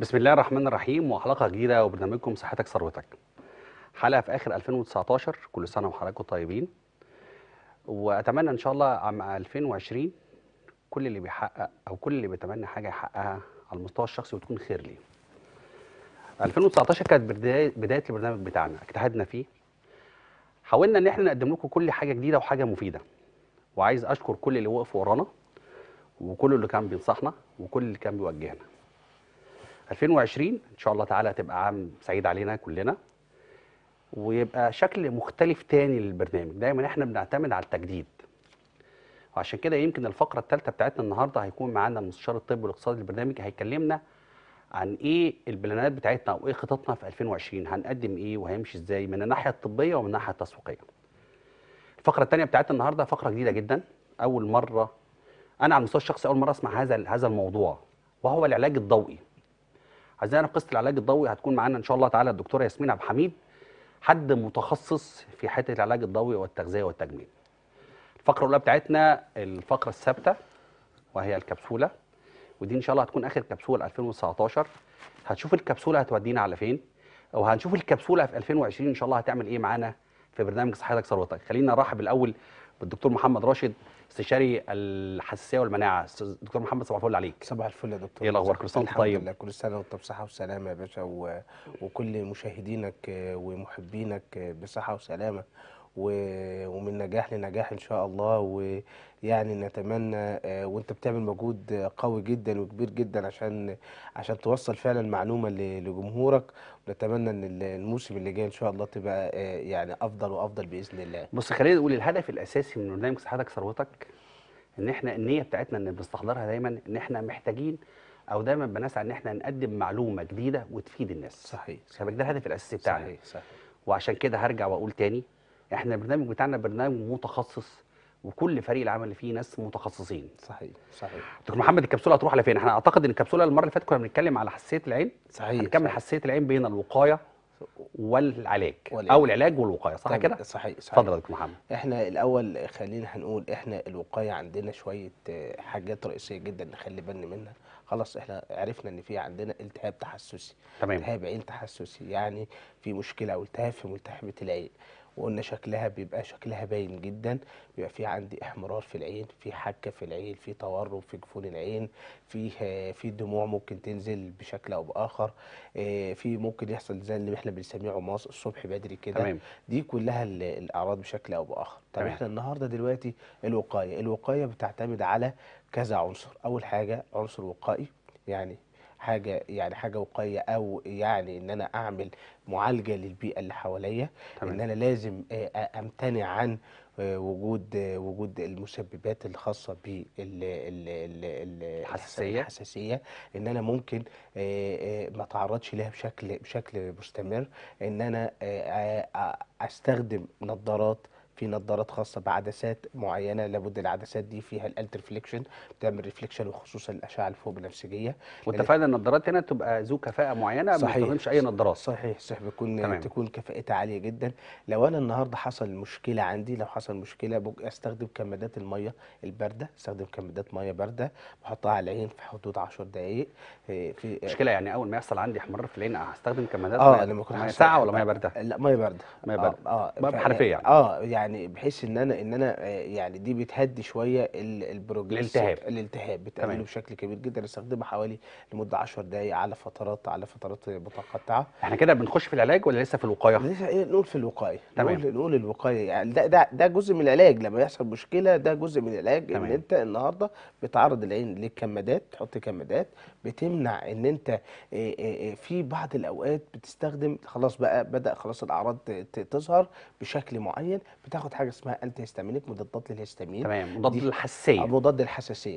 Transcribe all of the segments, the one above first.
بسم الله الرحمن الرحيم وحلقة جديدة وبرنامجكم صحتك ثروتك. حلقة في آخر 2019، كل سنة وحضراتكم طيبين. وأتمنى إن شاء الله عام 2020 كل اللي بيحقق أو كل اللي بيتمنى حاجة يحققها على المستوى الشخصي وتكون خير ليه. 2019 كانت بداية البرنامج بتاعنا، اجتهدنا فيه، حاولنا إن احنا نقدم لكم كل حاجة جديدة وحاجة مفيدة. وعايز أشكر كل اللي وقف ورانا وكل اللي كان بينصحنا وكل اللي كان بيوجهنا. 2020 ان شاء الله تعالى تبقى عام سعيد علينا كلنا، ويبقى شكل مختلف تاني للبرنامج. دايما احنا بنعتمد على التجديد، وعشان كده يمكن الفقره الثالثه بتاعتنا النهارده هيكون معانا المستشار الطبي والاقتصادي للبرنامج، هيكلمنا عن ايه البلانات بتاعتنا او ايه خططنا في 2020، هنقدم ايه وهيمشي ازاي من الناحيه الطبيه ومن الناحيه التسويقيه. الفقره الثانيه بتاعتنا النهارده فقره جديده جدا، اول مره انا على المستوى الشخصي اول مره اسمع هذا الموضوع، وهو العلاج الضوئي. عايزين قصه العلاج الضوئي هتكون معانا ان شاء الله تعالى الدكتوره ياسمين عبد الحميد، حد متخصص في حته العلاج الضوئي والتغذيه والتجميل. الفقره الاولى بتاعتنا الفقره الثابته وهي الكبسوله، ودي ان شاء الله هتكون اخر كبسوله 2019. هتشوف الكبسوله هتودينا على فين، او هنشوف الكبسوله في 2020 ان شاء الله هتعمل ايه معانا في برنامج صحتك ثروتك. خلينا نرحب الاول بالدكتور محمد راشد، استشاري الحساسيه والمناعه. دكتور محمد، صباح الفل عليك. صباح الفل يا دكتور، ايه الاخبار؟ كل سنه وانت طيب. الحمد لله، كل سنه وانت بصحه وسلامه يا باشا، وكل مشاهدينك ومحبينك بصحه وسلامه ومن نجاح لنجاح ان شاء الله. ويعني نتمنى، وانت بتعمل مجهود قوي جدا وكبير جدا عشان توصل فعلا المعلومه لجمهورك، ونتمنى ان الموسم اللي جاي ان شاء الله تبقى يعني افضل وافضل باذن الله. بص، خلينا نقول الهدف الاساسي من برنامج صحتك ثروتك ان احنا النيه بتاعتنا اللي بنستحضرها دايما ان احنا محتاجين او دايما بنسعى ان احنا نقدم معلومه جديده وتفيد الناس. صحيح، ده الهدف الاساسي بتاعنا. صحيح صحيح. وعشان كده هرجع واقول تاني، احنا البرنامج بتاعنا برنامج متخصص، وكل فريق العمل فيه ناس متخصصين. صحيح صحيح. دكتور محمد، الكبسوله هتروح لفين؟ احنا اعتقد ان الكبسوله المره اللي فاتت كنا بنتكلم على حساسيه العين. صحيح. هنكمل حساسيه العين بين الوقايه والعلاج او العلاج والوقايه، صح كده؟ صحيح صحيح. اتفضل يا دكتور محمد. احنا الاول خلينا هنقول احنا الوقايه عندنا شويه حاجات رئيسيه جدا نخلي بالنا منها. خلاص احنا عرفنا ان في عندنا التهاب تحسسي. تمام. التهاب عين تحسسي، يعني في مشكله او التهاب في ملتحمه العين، وقلنا شكلها بيبقى شكلها باين جدا، بيبقى في عندي احمرار في العين، في حكه في العين، في تورم في جفون العين، في دموع ممكن تنزل بشكل او باخر، في ممكن يحصل زي اللي احنا بنسميه عماص الصبح بدري كده. دي كلها الاعراض بشكل او باخر. طب احنا النهارده دلوقتي الوقايه بتعتمد على كذا عنصر. اول حاجه عنصر وقائي، يعني حاجه وقائيه، او يعني ان انا اعمل معالجه للبيئه اللي حواليا، ان انا لازم امتنع عن وجود المسببات الخاصه بالحساسيه، ان انا ممكن ما اتعرضش لها بشكل مستمر، ان انا استخدم نظارات خاصه بعدسات معينه. لابد العدسات دي فيها الالترفليكشن، بتعمل ريفليكشن، وخصوصا الاشعه الفوق بنفسجيه. واتفقنا النظارات هنا تبقى ذو كفاءه معينه، ما تستخدمش اي نظارات. صحيح تكون كفاءتها عاليه جدا. لو انا النهارده لو حصل مشكله استخدم كمادات الميه البارده، بحطها على العين في حدود 10 دقائق. في مشكله يعني اول ما يحصل عندي احمرار في العين استخدم كمادات ميه ساقعه ولا ميه بارده؟ لا، ميه بارده. حنفيه يعني. يعني بحيث ان انا يعني دي بتهدي شويه البروجريس، الالتهاب بتقلله بشكل كبير جدا. استخدمها حوالي لمده 10 دقائق على فترات متقطعه. احنا كده بنخش في العلاج ولا لسه في الوقايه؟ لسه نقول في الوقايه. تمام. نقول الوقايه، يعني ده جزء من العلاج. لما يحصل مشكله ده جزء من العلاج. تمام. ان انت النهارده بتعرض العين للكمادات، تحط كمادات بتمنع ان انت في بعض الاوقات بتستخدم، خلاص بقى بدا خلاص الاعراض تظهر بشكل معين، بتاخد حاجه اسمها انتي هيستامينيك، مضادات للهيستامين. تمام. مضاد الحساسيه.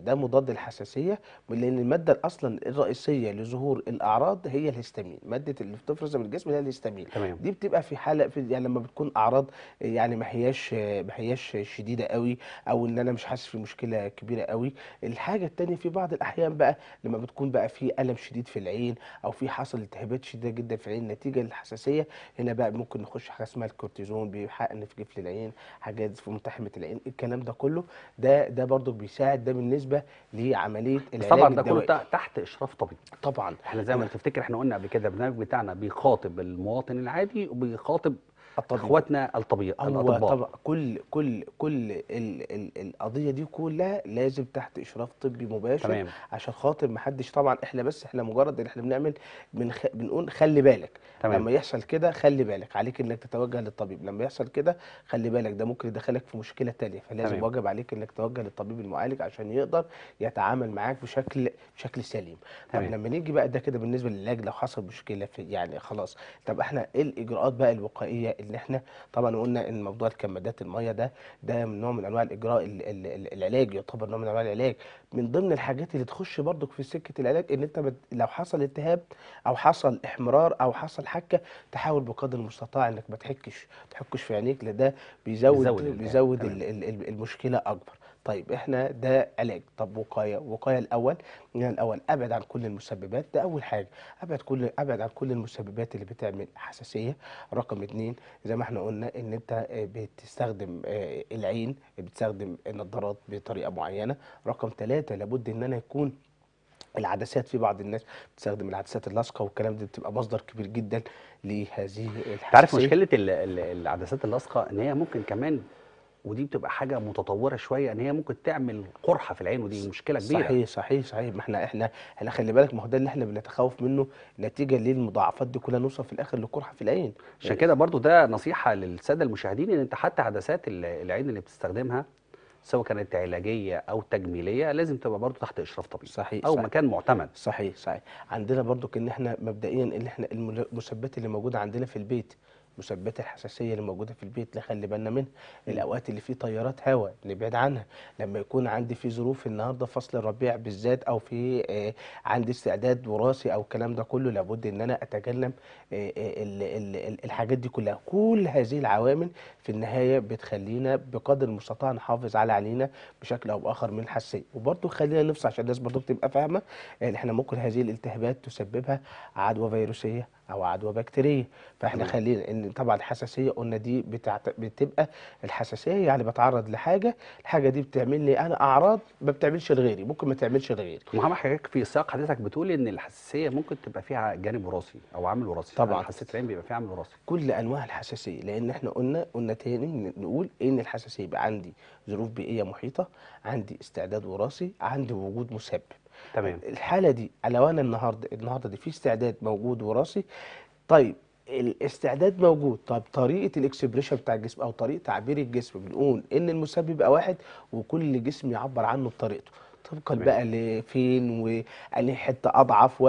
ده مضاد الحساسيه، لان الماده اصلا الرئيسيه لظهور الاعراض هي الهيستامين. ماده اللي بتفرز من الجسم هي الهيستامين. تمام. دي بتبقى في حاله يعني لما بتكون اعراض يعني ما هياش شديده قوي، او ان انا مش حاسس في مشكله كبيره قوي. الحاجه الثانيه في بعض الاحيان بقى لما بتكون بقى في الم شديد في العين، او في حصل التهابات شديده جدا في العين نتيجه للحساسيه، هنا بقى ممكن نخش حاجه اسمها الكورتيزون، بيحقن في جفن العين، العين، حاجات في ملتحمه العين، الكلام ده كله ده برضو بيساعد، ده بالنسبه لعمليه العلاج. طبعا ده كله تحت اشراف طبيب. طبعا احنا زي ما تفتكر احنا قلنا قبل كده البرنامج بتاعنا بيخاطب المواطن العادي وبيخاطب اخواتنا الاطباء. طبعا كل القضيه دي كلها لازم تحت اشراف طبي مباشر. تمام. عشان خاطر ما حدش، طبعا احنا مجرد ان احنا بنعمل بنقول خلي بالك. تمام. لما يحصل كده خلي بالك، عليك انك تتوجه للطبيب، لما يحصل كده خلي بالك ده ممكن يدخلك في مشكله ثانيه، فلازم واجب عليك انك تتوجه للطبيب المعالج عشان يقدر يتعامل معاك بشكل سليم. طب لما نيجي بقى ده كده بالنسبه للعلاج لو حصل مشكله في يعني خلاص، طب احنا ايه الاجراءات بقى الوقائيه اللي احنا طبعا قلنا ان موضوع الكمادات الميه ده من نوع من انواع الاجراء العلاج، يعتبر نوع من انواع العلاج. من ضمن الحاجات اللي تخش برضك في سكه العلاج ان انت لو حصل التهاب او حصل احمرار او حصل حكه تحاول بقدر المستطاع انك ما تحكش في عينيك، لان ده بيزود المشكله اكبر. طيب احنا ده علاج، طب وقايه الاول، ابعد عن كل المسببات، ده اول حاجه، ابعد عن كل المسببات اللي بتعمل حساسيه. رقم 2 زي ما احنا قلنا ان انت بتستخدم العين، بتستخدم النظارات بطريقه معينه. رقم 3 لابد ان انا يكون العدسات، في بعض الناس بتستخدم العدسات اللاصقه والكلام ده بتبقى مصدر كبير جدا لهذه الحساسيه. تعرف مشكله العدسات اللاصقه ان هي ممكن كمان، ودي بتبقى حاجه متطوره شويه، ان هي ممكن تعمل قرحه في العين، ودي مشكله كبيره. صحيح. ما احنا خلي بالك، ما هو ده اللي احنا بنتخوف منه نتيجه للمضاعفات دي كلها، نوصل في الاخر لقرحه في العين. عشان كده برضو ده نصيحه للساده المشاهدين، ان انت حتى عدسات العين اللي بتستخدمها سواء كانت علاجيه او تجميليه لازم تبقى برضو تحت اشراف طبيب. صحيح. او مكان معتمد. صحيح. عندنا برضو ان احنا مبدئيا ان احنا المسببات اللي موجوده عندنا في البيت، مسببات الحساسيه اللي موجوده في البيت نخلي بالنا منها، الاوقات اللي فيه تيارات هواء نبعد عنها، لما يكون عندي في ظروف النهارده فصل الربيع بالذات، او في عندي استعداد وراثي او الكلام ده كله، لابد ان انا اتجنب الحاجات دي كلها. كل هذه العوامل في النهايه بتخلينا بقدر المستطاع نحافظ على عينينا بشكل او باخر من الحساسيه. وبرده خلينا نفصل عشان الناس برده تبقى فاهمه ان احنا ممكن هذه الالتهابات تسببها عدوى فيروسيه او عدوى بكتيريه، فاحنا خلينا ان طبعا الحساسيه قلنا دي بتبقى الحساسيه يعني بتعرض لحاجه، الحاجه دي بتعمل لي انا اعراض ما بتعملش لغيري، ممكن ما تعملش لغيري. محمد حضرتك في سياق حضرتك بتقول ان الحساسيه ممكن تبقى فيها جانب وراثي او عامل وراثي. طبعا حساسيه العين بيبقى فيها عامل وراثي، كل انواع الحساسيه، لان احنا قلنا تاني نقول ان الحساسيه يبقى عندي ظروف بيئيه محيطه، عندي استعداد وراثي، عندي وجود مسبب. تمام. الحاله دي لو انا النهارده دي في استعداد موجود وراثي، طيب الاستعداد موجود، طب طريقه الاكسبريشن بتاع الجسم او طريقه تعبير الجسم، بنقول ان المسبب يبقى واحد وكل جسم يعبر عنه بطريقته طبقا بقى لفين وانهي حته اضعف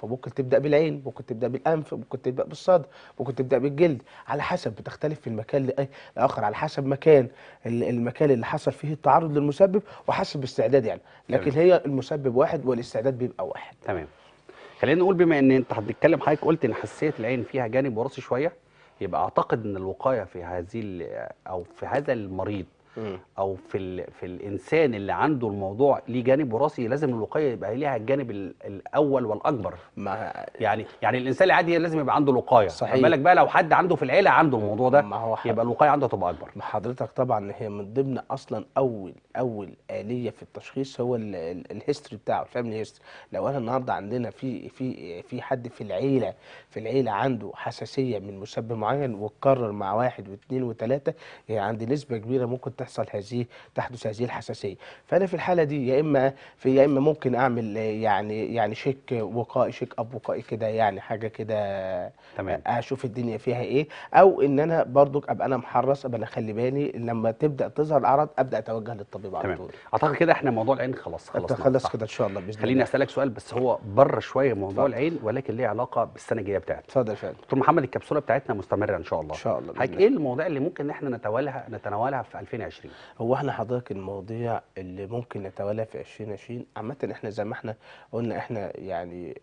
فممكن تبدا بالعين، ممكن تبدا بالانف، ممكن تبدا بالصدر، ممكن تبدا بالجلد، على حسب، بتختلف في المكان لاخر، على حسب المكان اللي حصل فيه التعرض للمسبب وحسب الاستعداد يعني، لكن هي المسبب واحد والاستعداد بيبقى واحد. تمام. خلينا نقول بما ان انت هتتكلم حضرتك قلت ان حساسيه العين فيها جانب وراثي شويه، يبقى اعتقد ان الوقايه في هذه او في هذا المريض او في الانسان اللي عنده الموضوع ليه جانب وراثي، لازم الوقايه يبقى ليها الجانب الاول والاكبر. يعني الانسان العادي لازم يبقى عنده الوقايه. صحيح. بالك بقى لو حد عنده في العيله عنده الموضوع ده، يبقى الوقايه عنده تبقى اكبر. حضرتك طبعا هي من ضمن اصلا اول آلية في التشخيص هو الهيستوري بتاعه، الفاميلي هيستوري. لو انا النهارده عندنا في حد في العيله عنده حساسيه من مسبب معين واتكرر مع 1 و2 و3، يعني عندي نسبه كبيره ممكن تحدث هذه الحساسيه. فانا في الحاله دي يا اما ممكن اعمل يعني شيك اب وقائي كده، يعني حاجه كده. تمام. اشوف الدنيا فيها ايه، او ان انا برضك ابقى انا محرص، ابقى انا خلي بالي لما تبدا تظهر الاعراض ابدا اتوجه للطبيب على طول. اعتقد كده احنا موضوع العين خلصنا كده ان شاء الله باذن الله. خليني اسالك سؤال بس هو بره شويه موضوع العين ولكن ليه علاقه بالسنه الجايه بتاعتك. اتفضل يا فندم. دكتور محمد الكبسوله بتاعتنا مستمره ان شاء الله. ان شاء الله. حضرتك ايه المواضيع اللي ممكن احنا نتناولها في 2020 2020. هو احنا حضرتك المواضيع اللي ممكن نتوالى في 2020 عامه، احنا زي ما احنا قلنا احنا يعني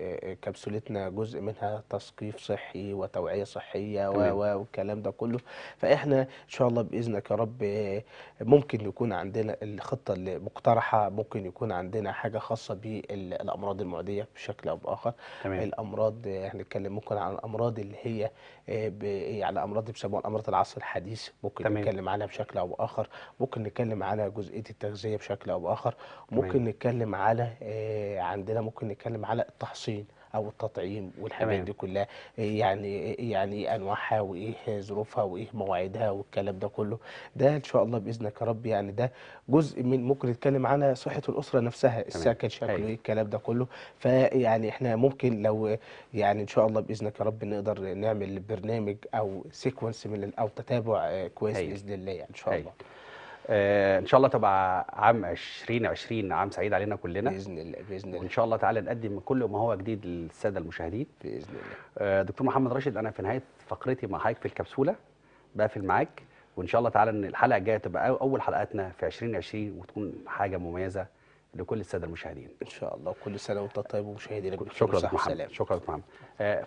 كبسولتنا جزء منها تثقيف صحي وتوعيه صحيه والكلام ده كله، فاحنا ان شاء الله باذنك يا رب ممكن يكون عندنا الخطه اللي مقترحه، ممكن يكون عندنا حاجه خاصه بالامراض المعديه بشكل او باخر. تمام. الامراض هنتكلم ممكن عن الامراض اللي هي يعني امراض بيسموها امراض العصر الحديث، ممكن تمام. نتكلم عنها بشكل او باخر، ممكن نتكلم على جزئيه التغذيه بشكل او باخر، ممكن تمام. نتكلم على عندنا ممكن نتكلم على التحصين او التطعيم والحاجات دي كلها، يعني انواعها وايه ظروفها وايه مواعيدها والكلام ده كله، ده ان شاء الله باذنك يا رب يعني ده جزء من ممكن نتكلم على صحه الاسره نفسها، السكن شكله ايه الكلام ده كله، فيعني احنا ممكن لو يعني ان شاء الله باذنك يا رب نقدر نعمل برنامج او سيكونس من او تتابع كويس باذن الله يعني ان شاء الله. ان شاء الله تبقى عام 2020 عام سعيد علينا كلنا باذن الله. باذن الله وان شاء الله تعالى نقدم كل ما هو جديد للساده المشاهدين باذن الله. دكتور محمد راشد، انا في نهايه فقرتي مع حضرتك في الكبسوله بقفل معاك، وان شاء الله تعالى ان الحلقه الجايه تبقى اول حلقاتنا في 2020 وتكون حاجه مميزه لكل الساده المشاهدين ان شاء الله. كل سنه وانتم طيب ومشاهدينا شكرا لك محمد. شكرا لك محمد.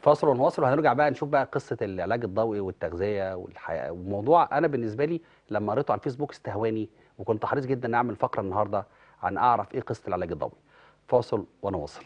فاصل ونواصل، وهنرجع بقى نشوف بقى قصه العلاج الضوئي والتغذيه والحياه، وموضوع انا بالنسبه لي لما قريته على الفيسبوك استهواني، وكنت حريص جدا ان اعمل فقره النهارده عن اعرف ايه قصه العلاج الضوئي. فاصل ونواصل.